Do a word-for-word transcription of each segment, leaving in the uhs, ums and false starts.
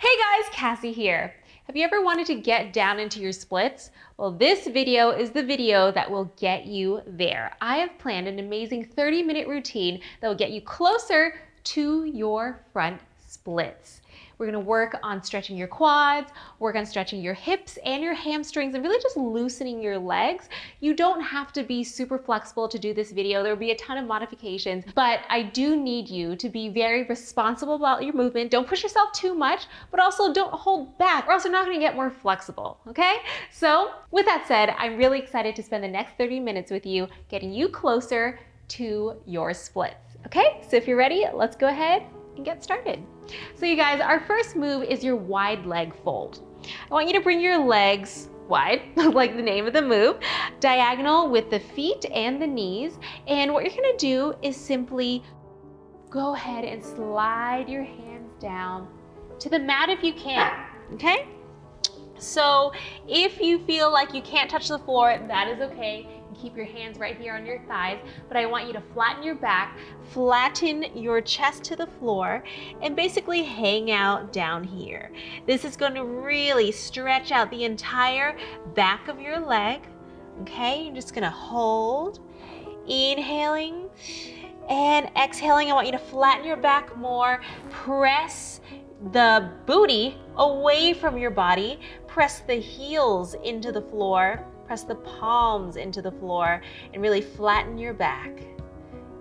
Hey guys, Cassey here. Have you ever wanted to get down into your splits? Well, this video is the video that will get you there. I have planned an amazing thirty minute routine that will get you closer to your front splits. We're gonna work on stretching your quads, work on stretching your hips and your hamstrings, and really just loosening your legs. You don't have to be super flexible to do this video. There'll be a ton of modifications, but I do need you to be very responsible about your movement. Don't push yourself too much, but also don't hold back or else you're not gonna get more flexible, okay? So with that said, I'm really excited to spend the next thirty minutes with you, getting you closer to your splits, okay? So if you're ready, let's go ahead and get started. So you guys, our first move is your wide leg fold. I want you to bring your legs wide, like the name of the move, diagonal with the feet and the knees. And what you're gonna do is simply go ahead and slide your hands down to the mat if you can, okay? So if you feel like you can't touch the floor, that is okay. Keep your hands right here on your thighs, but I want you to flatten your back, flatten your chest to the floor, and basically hang out down here. This is going to really stretch out the entire back of your leg, okay? You're just going to hold, inhaling and exhaling. I want you to flatten your back more, press the booty away from your body, press the heels into the floor, press the palms into the floor, and really flatten your back.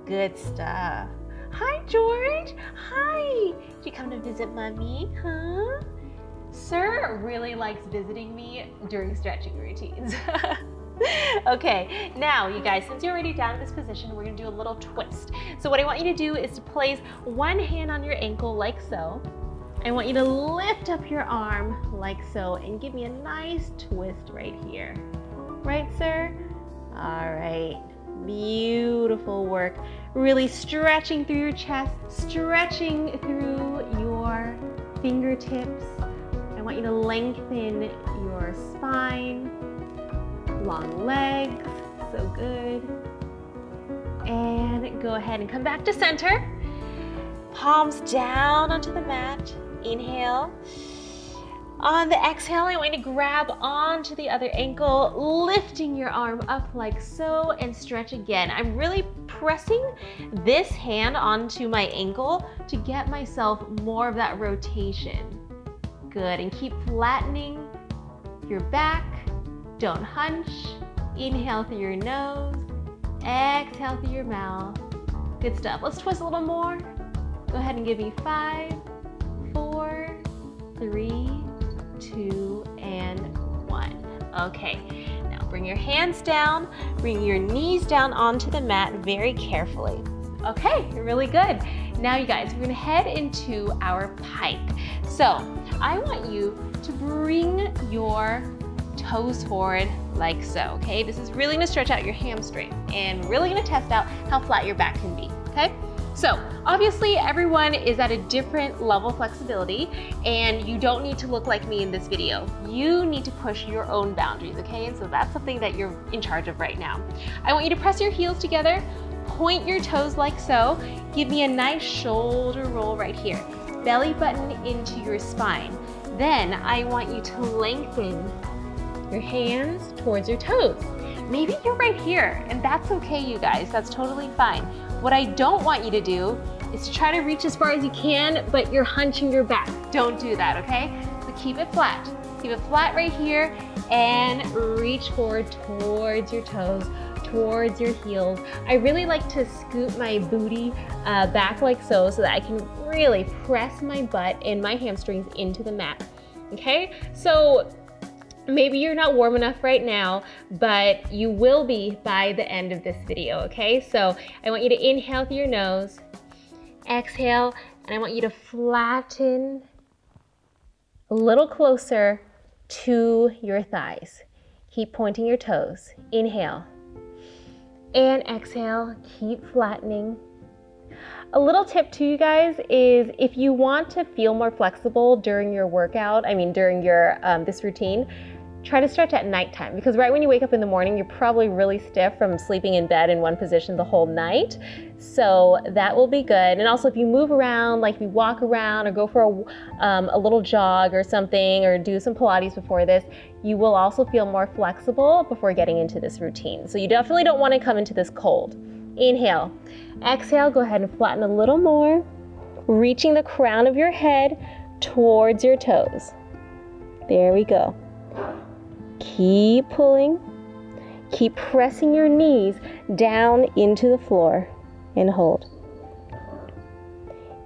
Good stuff. Hi, George. Hi. Did you come to visit mommy, huh? Sir really likes visiting me during stretching routines. Okay, now you guys, since you're already down in this position, we're gonna do a little twist. So what I want you to do is to place one hand on your ankle like so. I want you to lift up your arm like so and give me a nice twist right here. Right, sir? All right, beautiful work. Really stretching through your chest, stretching through your fingertips. I want you to lengthen your spine, long legs, so good. And go ahead and come back to center. Palms down onto the mat, inhale. On the exhale, I want you to grab onto the other ankle, lifting your arm up like so, and stretch again. I'm really pressing this hand onto my ankle to get myself more of that rotation. Good, and keep flattening your back. Don't hunch. Inhale through your nose, exhale through your mouth. Good stuff. Let's twist a little more. Go ahead and give me five, four, three, two, and one. Okay, now bring your hands down, bring your knees down onto the mat very carefully. Okay, really good. Now you guys, we're gonna head into our pike. So I want you to bring your toes forward like so, okay? This is really gonna stretch out your hamstring and really gonna test out how flat your back can be, okay? So obviously everyone is at a different level of flexibility, and you don't need to look like me in this video. You need to push your own boundaries, okay? And so that's something that you're in charge of right now. I want you to press your heels together, point your toes like so, give me a nice shoulder roll right here. Belly button into your spine. Then I want you to lengthen your hands towards your toes. Maybe you're right here, and that's okay, you guys, that's totally fine. What I don't want you to do is to try to reach as far as you can, but you're hunching your back. Don't do that, okay? So keep it flat. Keep it flat right here and reach forward towards your toes, towards your heels. I really like to scoot my booty uh, back like so, so that I can really press my butt and my hamstrings into the mat, okay? So maybe you're not warm enough right now, but you will be by the end of this video, okay? So I want you to inhale through your nose, exhale, and I want you to flatten a little closer to your thighs. Keep pointing your toes. Inhale and exhale, keep flattening. A little tip too, you guys, is if you want to feel more flexible during your workout, I mean during your um, this routine, try to stretch at nighttime, because right when you wake up in the morning, you're probably really stiff from sleeping in bed in one position the whole night. So that will be good. And also if you move around, like if you walk around or go for a, um, a little jog or something, or do some Pilates before this, you will also feel more flexible before getting into this routine. So you definitely don't want to come into this cold. Inhale, exhale, go ahead and flatten a little more, reaching the crown of your head towards your toes. There we go. Keep pulling, keep pressing your knees down into the floor and hold.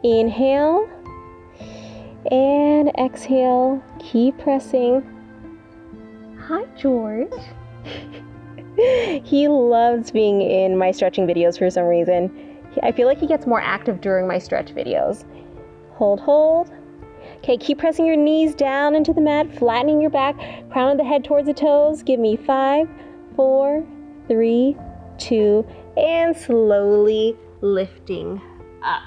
Inhale and exhale, keep pressing. Hi, George. He loves being in my stretching videos for some reason. I feel like he gets more active during my stretch videos. Hold, hold. Okay, keep pressing your knees down into the mat, flattening your back, crown of the head towards the toes. Give me five, four, three, two, and slowly lifting up.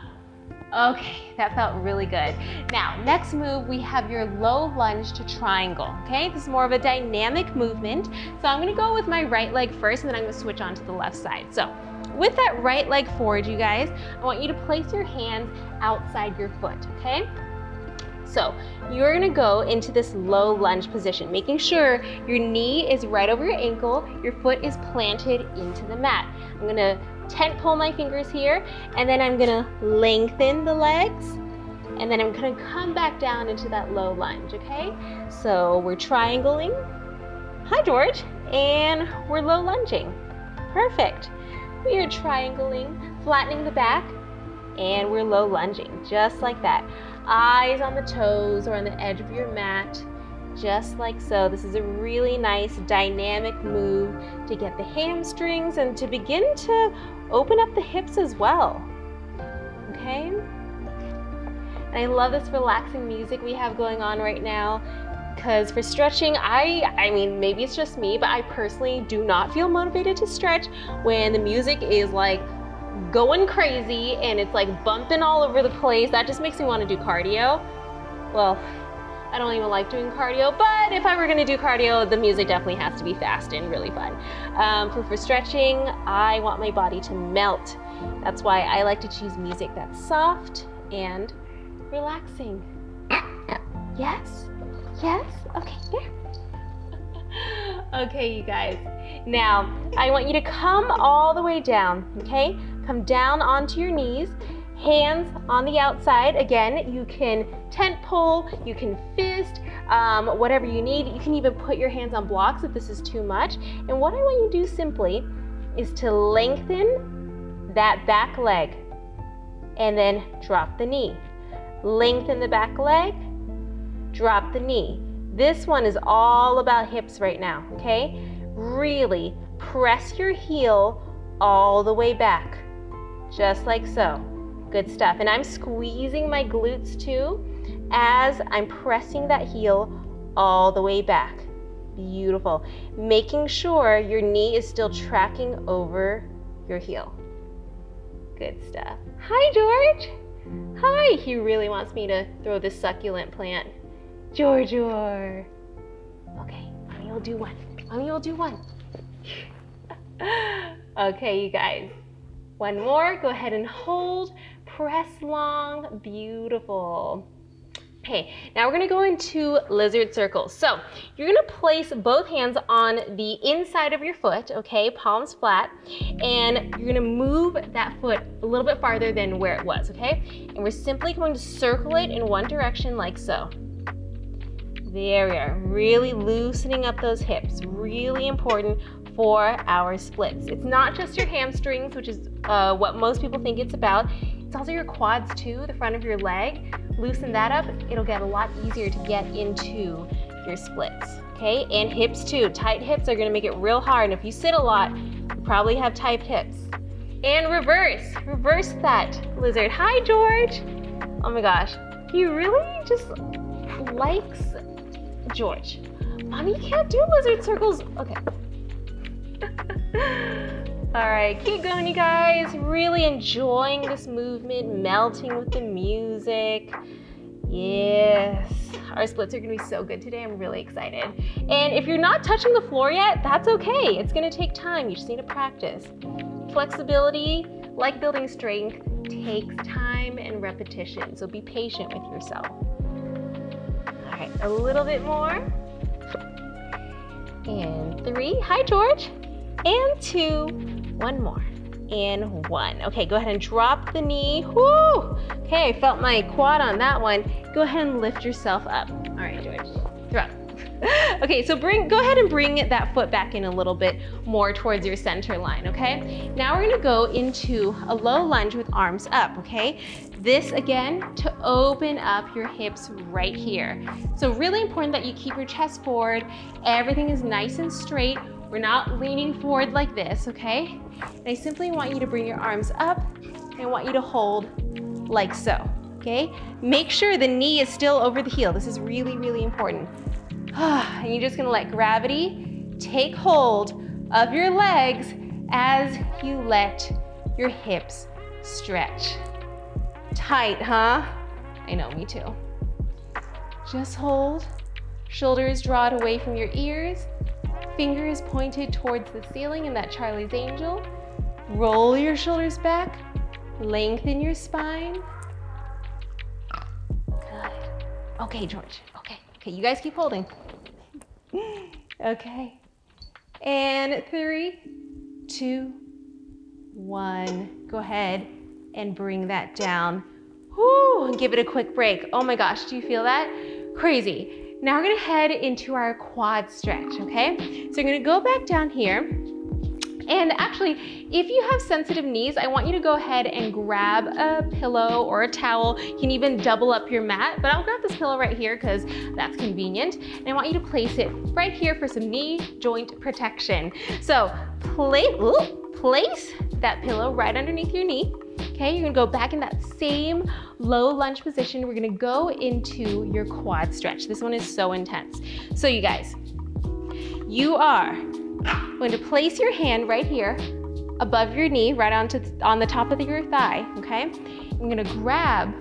Okay, that felt really good. Now, next move, we have your low lunge to triangle, okay? This is more of a dynamic movement. So I'm gonna go with my right leg first, and then I'm gonna switch onto the left side. So with that right leg forward, you guys, I want you to place your hands outside your foot, okay? So you're gonna go into this low lunge position, making sure your knee is right over your ankle, your foot is planted into the mat. I'm gonna tent pull my fingers here, and then I'm gonna lengthen the legs, and then I'm gonna come back down into that low lunge, okay? So we're triangling. Hi, George. And we're low lunging. Perfect. We are triangling, flattening the back, and we're low lunging, just like that. Eyes on the toes or on the edge of your mat, just like so. This is a really nice dynamic move to get the hamstrings and to begin to open up the hips as well, okay? And I love this relaxing music we have going on right now, because for stretching, I, I mean, maybe it's just me, but I personally do not feel motivated to stretch when the music is like going crazy and it's like bumping all over the place. That just makes me want to do cardio. Well, I don't even like doing cardio, but if I were going to do cardio, the music definitely has to be fast and really fun. Um, for, for stretching, I want my body to melt. That's why I like to choose music that's soft and relaxing. Yes, yes, okay, there. Okay, you guys. Now, I want you to come all the way down, okay? Come down onto your knees, hands on the outside. Again, you can tent pole, you can fist, um, whatever you need. You can even put your hands on blocks if this is too much. And what I want you to do simply is to lengthen that back leg and then drop the knee. Lengthen the back leg, drop the knee. This one is all about hips right now, okay? Really press your heel all the way back, just like so. Good stuff. And I'm squeezing my glutes too as I'm pressing that heel all the way back. Beautiful. Making sure your knee is still tracking over your heel. Good stuff. Hi, George. Hi. He really wants me to throw this succulent plant. George. Okay, mommy will do one. Mommy will do one. Okay, you guys. One more. Go ahead and hold. Press long. Beautiful. Okay, now we're going to go into lizard circles. So you're going to place both hands on the inside of your foot, okay, palms flat, and you're going to move that foot a little bit farther than where it was, okay? And we're simply going to circle it in one direction like so. There we are, really loosening up those hips, really important for our splits. It's not just your hamstrings, which is uh, what most people think it's about. It's also your quads too, the front of your leg. Loosen that up, it'll get a lot easier to get into your splits, okay? And hips too, tight hips are gonna make it real hard. And if you sit a lot, you probably have tight hips. And reverse, reverse that lizard. Hi, George. Oh my gosh, he really just likes George. Mommy, you can't do lizard circles. Okay. All right, keep going, you guys. Really enjoying this movement, melting with the music. Yes. Our splits are gonna be so good today. I'm really excited. And if you're not touching the floor yet, that's okay. It's gonna take time. You just need to practice. Flexibility, Like building strength takes time and repetition, so be patient with yourself. All right, a little bit more. And three, hi George. And two, one more. And one. Okay, go ahead and drop the knee. Woo! Okay, I felt my quad on that one. Go ahead and lift yourself up. All right, George, throw. Okay, so bring, go ahead and bring that foot back in a little bit more towards your center line, okay? Now we're gonna go into a low lunge with arms up, okay? This again, to open up your hips right here. So really important that you keep your chest forward. Everything is nice and straight. We're not leaning forward like this, okay? And I simply want you to bring your arms up and I want you to hold like so, okay? Make sure the knee is still over the heel. This is really, really important. And you're just gonna let gravity take hold of your legs as you let your hips stretch. Tight, huh? I know, me too. Just hold, shoulders drawn away from your ears, fingers pointed towards the ceiling in that Charlie's Angel. Roll your shoulders back, lengthen your spine. Good. Okay, George, okay. Okay, you guys keep holding. Okay, and three, two, one. Go ahead and bring that down. Whoo, give it a quick break. Oh my gosh, do you feel that? Crazy. Now we're gonna head into our quad stretch, okay? So I'm gonna go back down here. And actually, if you have sensitive knees, I want you to go ahead and grab a pillow or a towel. You can even double up your mat, but I'll grab this pillow right here because that's convenient. And I want you to place it right here for some knee joint protection. So place, ooh, place that pillow right underneath your knee. Okay, you're gonna go back in that same low lunge position. We're gonna go into your quad stretch. This one is so intense. So you guys, you are going to place your hand right here above your knee, right onto th on the top of your thigh, okay? I'm gonna grab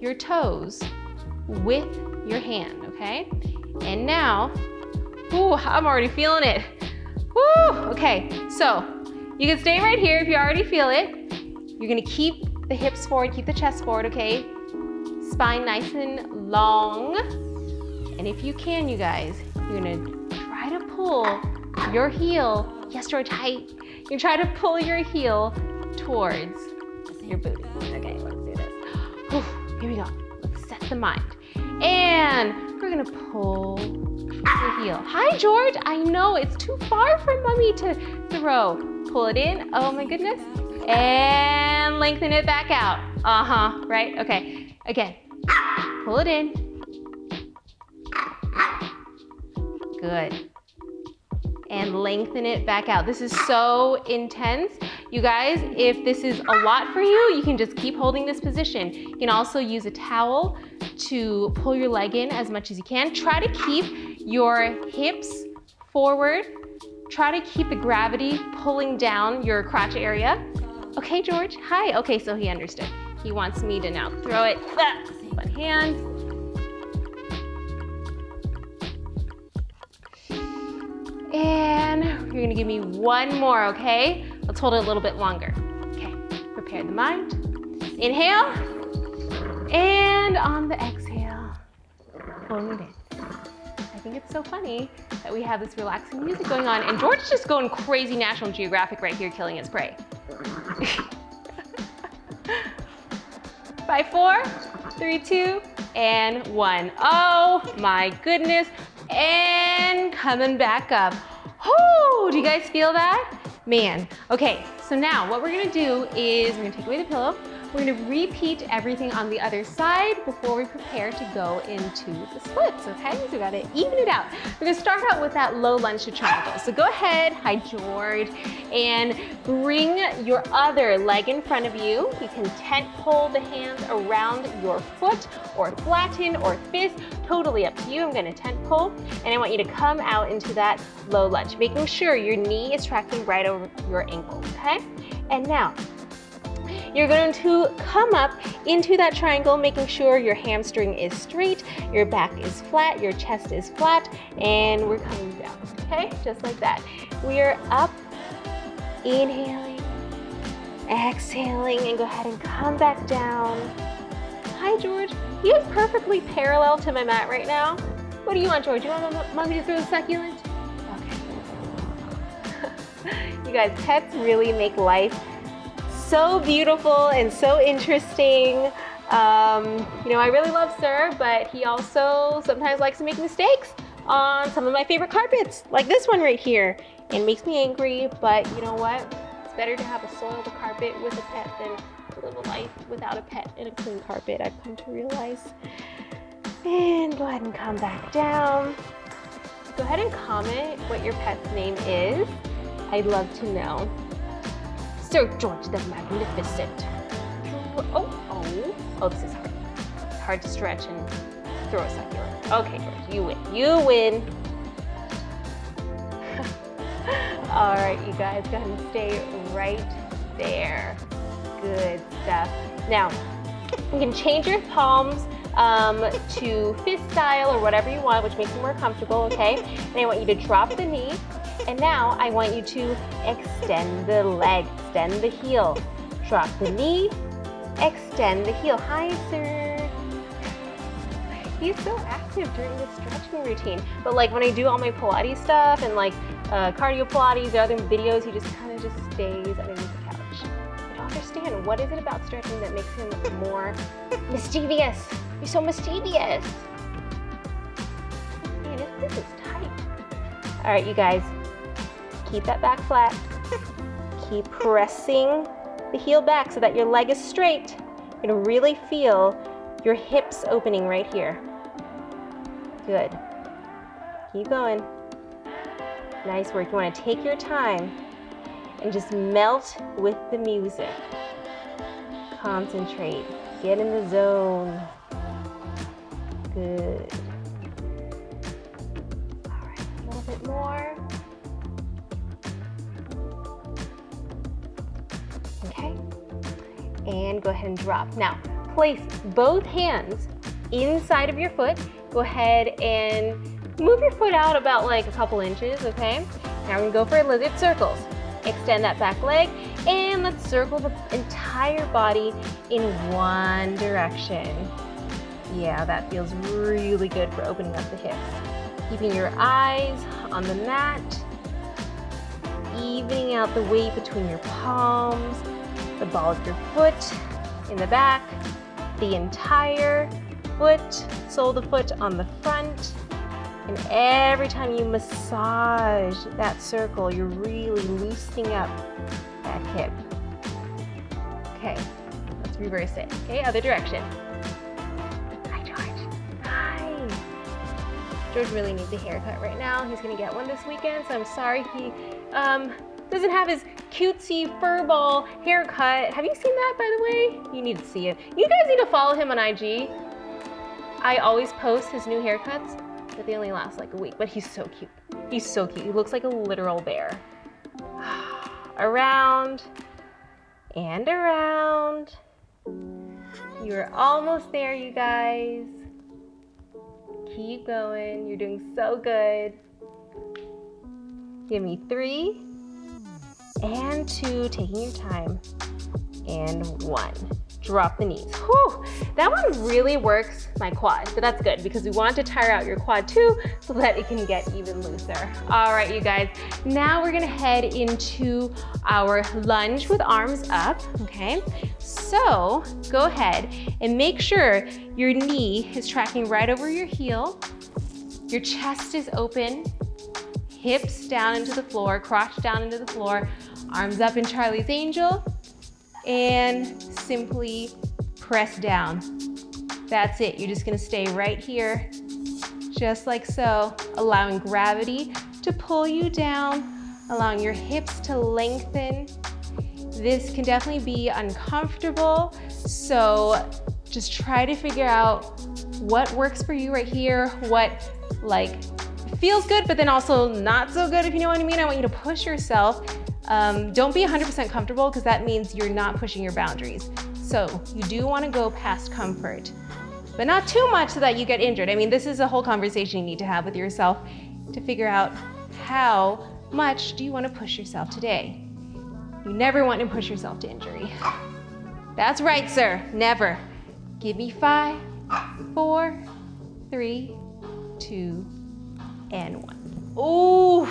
your toes with your hand, okay? And now, ooh, I'm already feeling it. Woo! Okay, so you can stay right here if you already feel it. You're gonna keep the hips forward, keep the chest forward, okay? Spine nice and long. And if you can, you guys, you're gonna try to pull your heel, yes, George, tight. You try to pull your heel towards your booty. Okay, let's do this. Oof, here we go. Let's set the mind. And we're gonna pull your heel. Hi, George. I know it's too far for mommy to throw. Pull it in. Oh my goodness. And lengthen it back out. Uh-huh, right? Okay, again. Pull it in. Good. And lengthen it back out. This is so intense. You guys, if this is a lot for you, you can just keep holding this position. You can also use a towel to pull your leg in as much as you can. Try to keep your hips forward. Try to keep the gravity pulling down your crotch area. Okay, George, hi. Okay, so he understood. He wants me to now throw it, one hand. And you're gonna give me one more, okay? Let's hold it a little bit longer. Okay, prepare the mind. Inhale, and on the exhale, hold it. I think it's so funny that we have this relaxing music going on, and George's just going crazy National Geographic right here, killing his prey. By four, three, two, and one. Oh my goodness. And coming back up. Oh, do you guys feel that? Man. Okay, so now what we're gonna do is we're gonna take away the pillow. We're gonna repeat everything on the other side before we prepare to go into the splits, okay? So we gotta even it out. We're gonna start out with that low lunge to triangle. So go ahead, hi George, and bring your other leg in front of you. You can tent pole the hands around your foot or flatten or fist, totally up to you. I'm gonna tent pole, and I want you to come out into that low lunge, making sure your knee is tracking right over your ankle, okay? And now, you're going to come up into that triangle, making sure your hamstring is straight, your back is flat, your chest is flat, and we're coming down, okay? Just like that. We're up, inhaling, Exhaling and go ahead and come back down. Hi, George. You're perfectly parallel to my mat right now. What do you want, George? You want mommy to throw the succulent? Okay. You guys, pets really make life so beautiful and so interesting. Um, you know, I really love Sir, but he also sometimes likes to make mistakes on some of my favorite carpets, like this one right here. It makes me angry, but you know what? It's better to have a soiled carpet with a pet than to live a life without a pet and a clean carpet, I've come to realize. And go ahead and come back down. Go ahead and comment what your pet's name is. I'd love to know. Sir George the Magnificent. Oh, oh, oh, this is hard. It's hard to stretch and throw a succulent. Okay, George, you win. You win. All right, you guys, go ahead and stay right there. Good stuff. Now, you can change your palms um, to fist style or whatever you want, which makes you more comfortable, okay? And I want you to drop the knee. And now I want you to extend the leg, extend the heel. Drop the knee, extend the heel. Hi, Sir. He's so active during the stretching routine. But like when I do all my Pilates stuff and like uh, cardio Pilates or other videos, he just kind of just stays underneath the couch. I don't understand, what is it about stretching that makes him more mischievous? You're so mischievous. Man, this is tight. All right, you guys, keep that back flat. Keep pressing the heel back so that your leg is straight. You're gonna really feel your hips opening right here. Good. Keep going. Nice work. You wanna take your time and just melt with the music. Concentrate. Get in the zone. Good. All right, a little bit more. Okay, and go ahead and drop. Now, place both hands inside of your foot. Go ahead and move your foot out about like a couple inches, okay? Now we're gonna go for lizard circles. Extend that back leg, and let's circle the entire body in one direction. Yeah, that feels really good for opening up the hips. Keeping your eyes on the mat, evening out the weight between your palms, the ball of your foot in the back, the entire foot, sole of the foot on the front. And every time you massage that circle, you're really loosening up that hip. Okay, let's reverse it. Okay, other direction. Hi, George. Hi. George really needs a haircut right now. He's gonna get one this weekend, so I'm sorry he um, doesn't have his cutesy furball haircut. Have you seen that, by the way? You need to see it. You guys need to follow him on I G. I always post his new haircuts, but they only last like a week, but he's so cute. He's so cute. He looks like a literal bear. Around and around. You're almost there, you guys. Keep going. You're doing so good. Give me three and two, taking your time, and one. Drop the knees. Whew, that one really works my quad, but that's good because we want to tire out your quad too so that it can get even looser. All right, you guys, now we're gonna head into our lunge with arms up, okay? So go ahead and make sure your knee is tracking right over your heel, your chest is open, hips down into the floor, crotch down into the floor, arms up in Charlie's Angel, and simply press down. That's it, you're just gonna stay right here, just like so, allowing gravity to pull you down, allowing your hips to lengthen. This can definitely be uncomfortable, so just try to figure out what works for you right here, what like feels good, but then also not so good, if you know what I mean. I want you to push yourself. Um, don't be one hundred percent comfortable because that means you're not pushing your boundaries. So you do want to go past comfort, but not too much so that you get injured. I mean, this is a whole conversation you need to have with yourself to figure out how much do you want to push yourself today. You never want to push yourself to injury. That's right, sir, never. Give me five, four, three, two, and one. Ooh,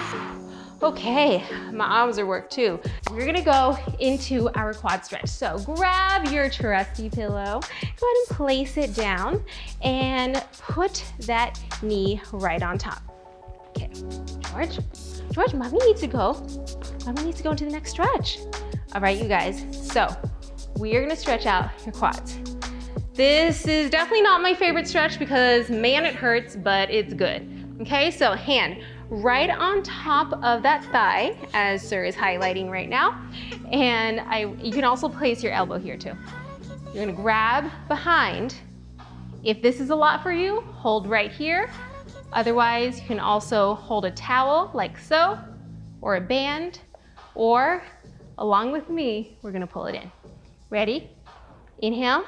okay, my arms are worked too. We're gonna go into our quad stretch. So grab your trusty pillow, go ahead and place it down and put that knee right on top. Okay, George, George, mommy needs to go. Mommy needs to go into the next stretch. All right, you guys, so we're gonna stretch out your quads. This is definitely not my favorite stretch because man, it hurts, but it's good. Okay, so hand right on top of that thigh, as Sir is highlighting right now. And I, you can also place your elbow here too. You're gonna grab behind. If this is a lot for you, hold right here. Otherwise, you can also hold a towel like so, or a band, or along with me, we're gonna pull it in. Ready? Inhale.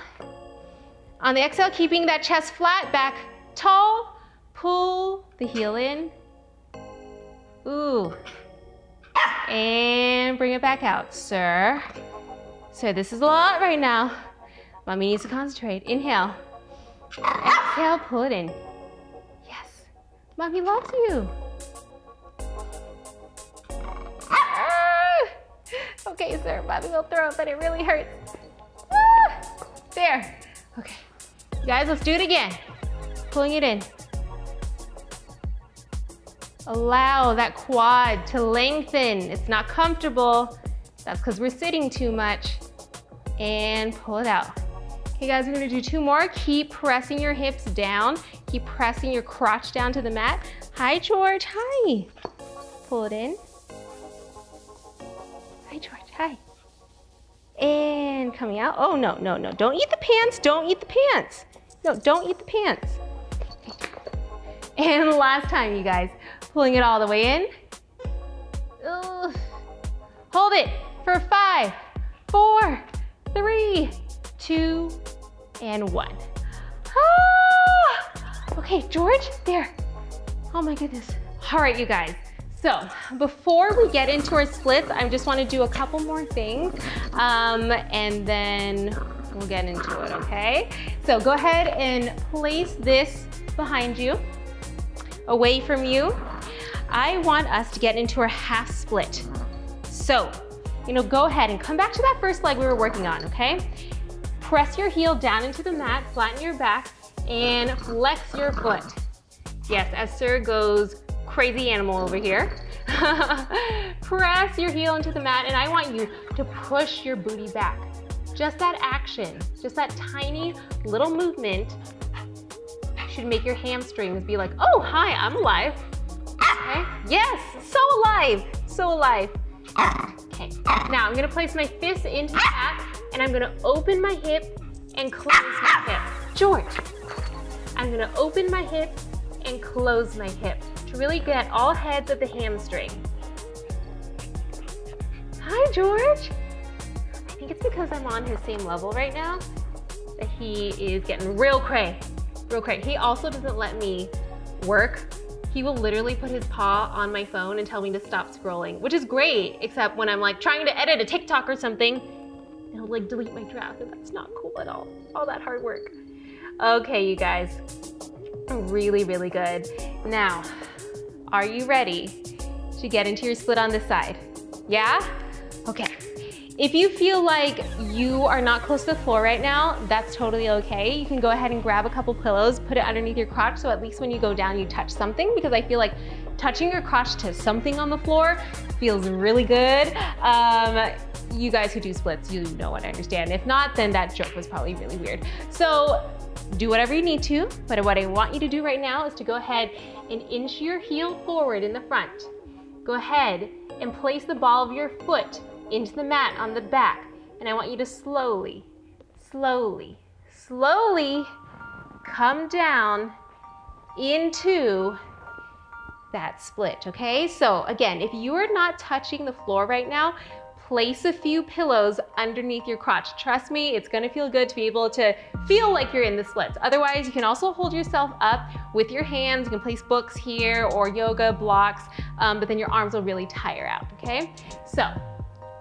On the exhale, keeping that chest flat, back tall, pull the heel in. Ooh. And bring it back out, sir. So this is a lot right now. Mommy needs to concentrate. Inhale. Exhale, pull it in. Yes. Mommy loves you. Ah! Okay, sir, mommy will throw it, but it really hurts. Ah! There. Okay. You guys, let's do it again. Pulling it in. Allow that quad to lengthen. It's not comfortable. That's because we're sitting too much. And pull it out. Okay, guys, we're gonna do two more. Keep pressing your hips down. Keep pressing your crotch down to the mat. Hi, George, hi. Pull it in. Hi, George, hi. And coming out. Oh, no, no, no. Don't eat the pants. Don't eat the pants. No, don't eat the pants. And last time, you guys. Pulling it all the way in. Ugh. Hold it for five, four, three, two, and one. Ah! Okay, George, there. Oh my goodness. All right, you guys. So before we get into our splits, I just want to do a couple more things um, and then we'll get into it, okay? So go ahead and place this behind you, away from you. I want us to get into our half split. So, you know, go ahead and come back to that first leg we were working on, okay? Press your heel down into the mat, flatten your back, and flex your foot. Yes, as Sir goes crazy animal over here. Press your heel into the mat, and I want you to push your booty back. Just that action, just that tiny little movement should make your hamstrings be like, oh, hi, I'm alive. Okay. Yes, so alive, so alive. Okay, now I'm gonna place my fist into the mat and I'm gonna open my hip and close my hip. George, I'm gonna open my hip and close my hip to really get all heads of the hamstring. Hi, George. I think it's because I'm on his same level right now that he is getting real cray, real cray. He also doesn't let me work. He will literally put his paw on my phone and tell me to stop scrolling, which is great, except when I'm like trying to edit a TikTok or something, he'll like delete my draft, and that's not cool at all. All that hard work. Okay, you guys, really, really good. Now, are you ready to get into your split on this side? Yeah? Okay. If you feel like you are not close to the floor right now, that's totally okay. You can go ahead and grab a couple pillows, put it underneath your crotch, so at least when you go down, you touch something, because I feel like touching your crotch to something on the floor feels really good. Um, you guys who do splits, you know what I understand. If not, then that joke was probably really weird. So do whatever you need to, but what I want you to do right now is to go ahead and inch your heel forward in the front. Go ahead and place the ball of your foot into the mat on the back. And I want you to slowly, slowly, slowly come down into that split, okay? So again, if you are not touching the floor right now, place a few pillows underneath your crotch. Trust me, it's gonna feel good to be able to feel like you're in the splits. Otherwise, you can also hold yourself up with your hands. You can place books here or yoga blocks, um, but then your arms will really tire out, okay? So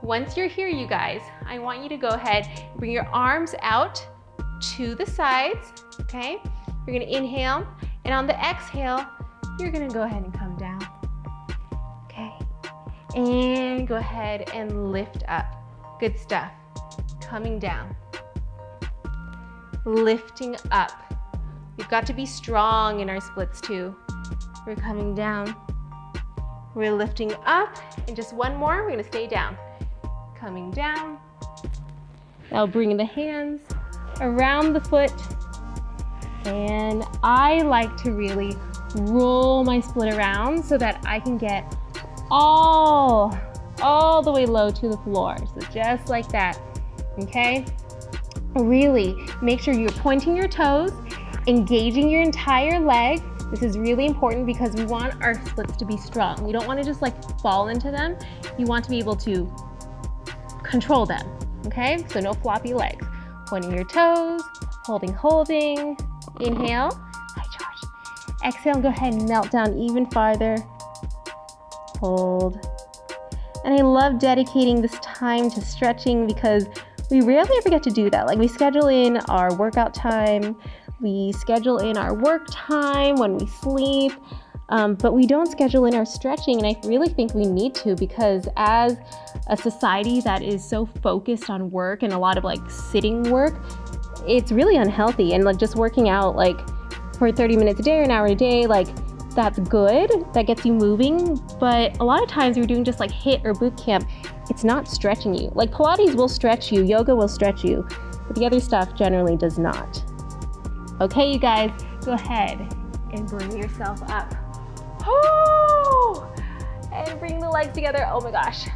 Once you're here, you guys, I want you to go ahead, bring your arms out to the sides, okay? You're gonna inhale, and on the exhale, you're gonna go ahead and come down, okay? And go ahead and lift up. Good stuff. Coming down, lifting up. We've got to be strong in our splits too. We're coming down, we're lifting up, and just one more, we're gonna stay down. Coming down. Now bring the hands around the foot, and I like to really roll my split around so that I can get all, all the way low to the floor. So just like that, okay? Really make sure you're pointing your toes, engaging your entire leg. This is really important because we want our splits to be strong. We don't want to just like fall into them. You want to be able to control them, okay? So no floppy legs. Pointing your toes, holding, holding. Inhale, hi George. Exhale, go ahead and melt down even farther. Hold. And I love dedicating this time to stretching because we rarely ever get to do that. Like we schedule in our workout time, we schedule in our work time when we sleep, um, but we don't schedule in our stretching, and I really think we need to, because as a society that is so focused on work and a lot of like sitting work, it's really unhealthy. And like just working out like for thirty minutes a day or an hour a day, like that's good, that gets you moving, but a lot of times you're doing just like HIIT or boot camp, it's not stretching you. Like Pilates will stretch you, yoga will stretch you, but the other stuff generally does not. Okay, you guys, go ahead and bring yourself up. Oh, and bring the legs together. Oh my gosh.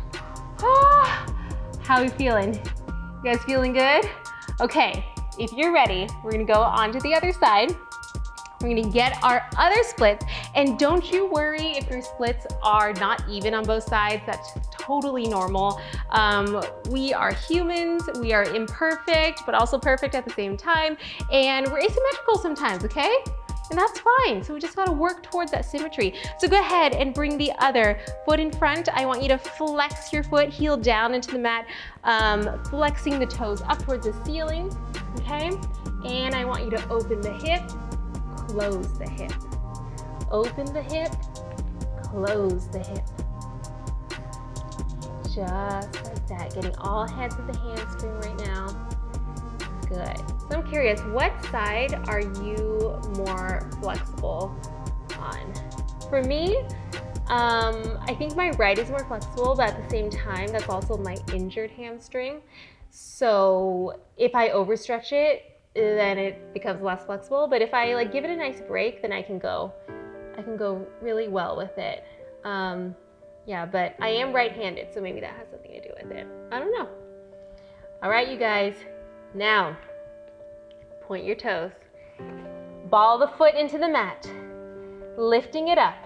Oh, how are we feeling? You guys feeling good? Okay, if you're ready, we're gonna go on to the other side. We're gonna get our other splits, and don't you worry if your splits are not even on both sides. That's totally normal. Um, we are humans, we are imperfect, but also perfect at the same time, and we're asymmetrical sometimes, okay? And that's fine. So we just gotta work towards that symmetry. So go ahead and bring the other foot in front. I want you to flex your foot, heel down into the mat, um, flexing the toes up towards the ceiling, okay? And I want you to open the hip, close the hip, open the hip, close the hip. Just like that, getting all heads of the hamstring right now. Good. So I'm curious, what side are you more flexible on? For me, um, I think my right is more flexible, but at the same time, that's also my injured hamstring. So if I overstretch it, then it becomes less flexible. But if I like give it a nice break, then I can go, I can go really well with it. Um, yeah, but I am right-handed, so maybe that has something to do with it. I don't know. All right, you guys, now point your toes. Ball the foot into the mat, lifting it up.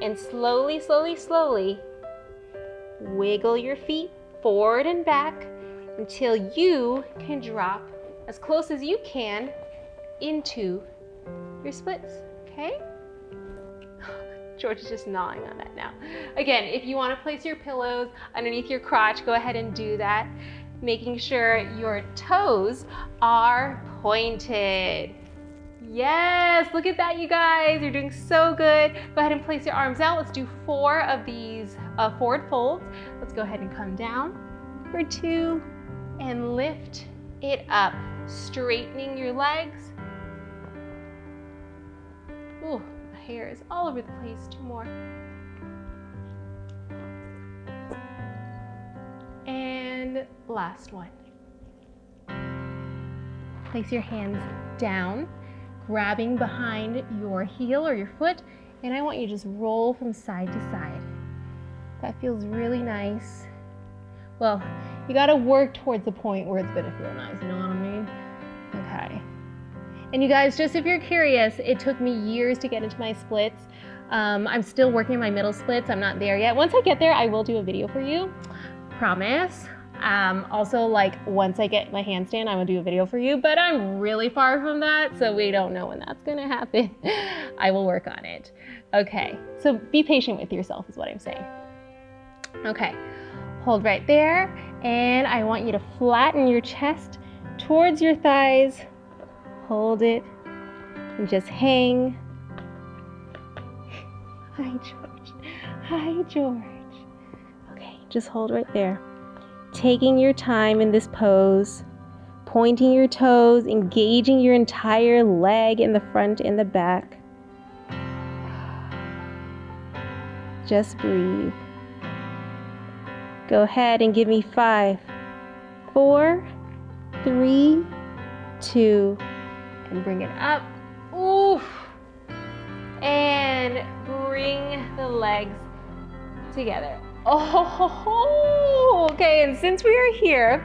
And slowly, slowly, slowly wiggle your feet forward and back until you can drop as close as you can into your splits, okay? George is just gnawing on that now. Again, if you wanna place your pillows underneath your crotch, go ahead and do that, making sure your toes are pointed. Yes, look at that, you guys, you're doing so good. Go ahead and place your arms out. Let's do four of these uh, forward folds. Let's go ahead and come down for two and lift it up. Straightening your legs. Ooh, my hair is all over the place. Two more. And last one. Place your hands down, grabbing behind your heel or your foot, and I want you to just roll from side to side. That feels really nice. Well, you gotta work towards the point where it's gonna feel nice, you know what I mean? Okay. And you guys, just if you're curious, it took me years to get into my splits. Um, I'm still working on my middle splits, I'm not there yet. Once I get there, I will do a video for you, promise. Um, also, like once I get my handstand, I will do a video for you, but I'm really far from that, so we don't know when that's gonna happen. I will work on it. Okay, so be patient with yourself is what I'm saying. Okay. Hold right there, and I want you to flatten your chest towards your thighs. Hold it and just hang. Hi, George. Hi, George. Okay, just hold right there. Taking your time in this pose, pointing your toes, engaging your entire leg in the front and the back. Just breathe. Go ahead and give me five, four, three, two, and bring it up. Oof. And bring the legs together. Oh, okay, and since we are here,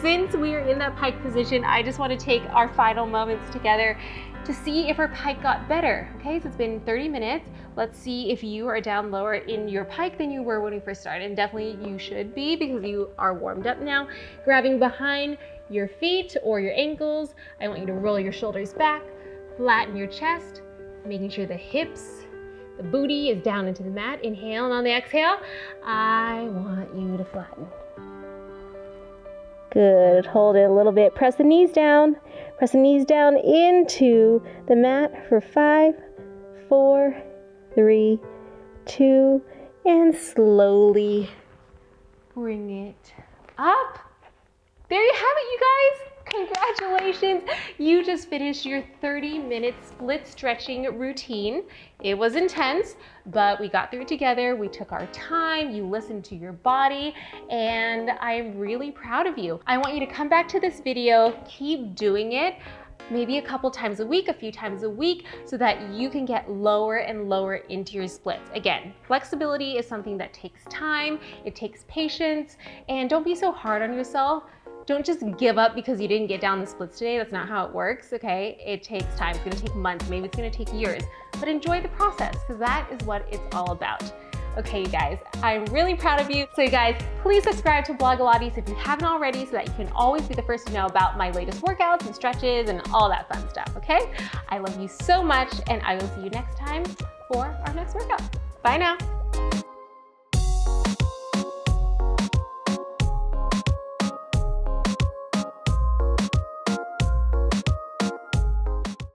since we are in that pike position, I just want to take our final moments together to see if our pike got better. Okay, so it's been thirty minutes. Let's see if you are down lower in your pike than you were when we first started. And definitely you should be, because you are warmed up now. Grabbing behind your feet or your ankles. I want you to roll your shoulders back, flatten your chest, making sure the hips, the booty is down into the mat. Inhale, and on the exhale, I want you to flatten. Good, hold it a little bit. Press the knees down. Press the knees down into the mat for five, four, three, two, and slowly bring it up. There you have it, you guys. Congratulations. You just finished your thirty minute split stretching routine. It was intense, but we got through it together. We took our time. You listened to your body, and I'm really proud of you. I want you to come back to this video, keep doing it, maybe a couple times a week, a few times a week, so that you can get lower and lower into your splits. Again, flexibility is something that takes time, it takes patience, and don't be so hard on yourself. Don't just give up because you didn't get down the splits today. That's not how it works, okay? It takes time. It's gonna take months, maybe it's gonna take years, but enjoy the process, because that is what it's all about. Okay, you guys, I'm really proud of you. So you guys, please subscribe to Blogilates if you haven't already, so that you can always be the first to know about my latest workouts and stretches and all that fun stuff, okay? I love you so much, and I will see you next time for our next workout. Bye now.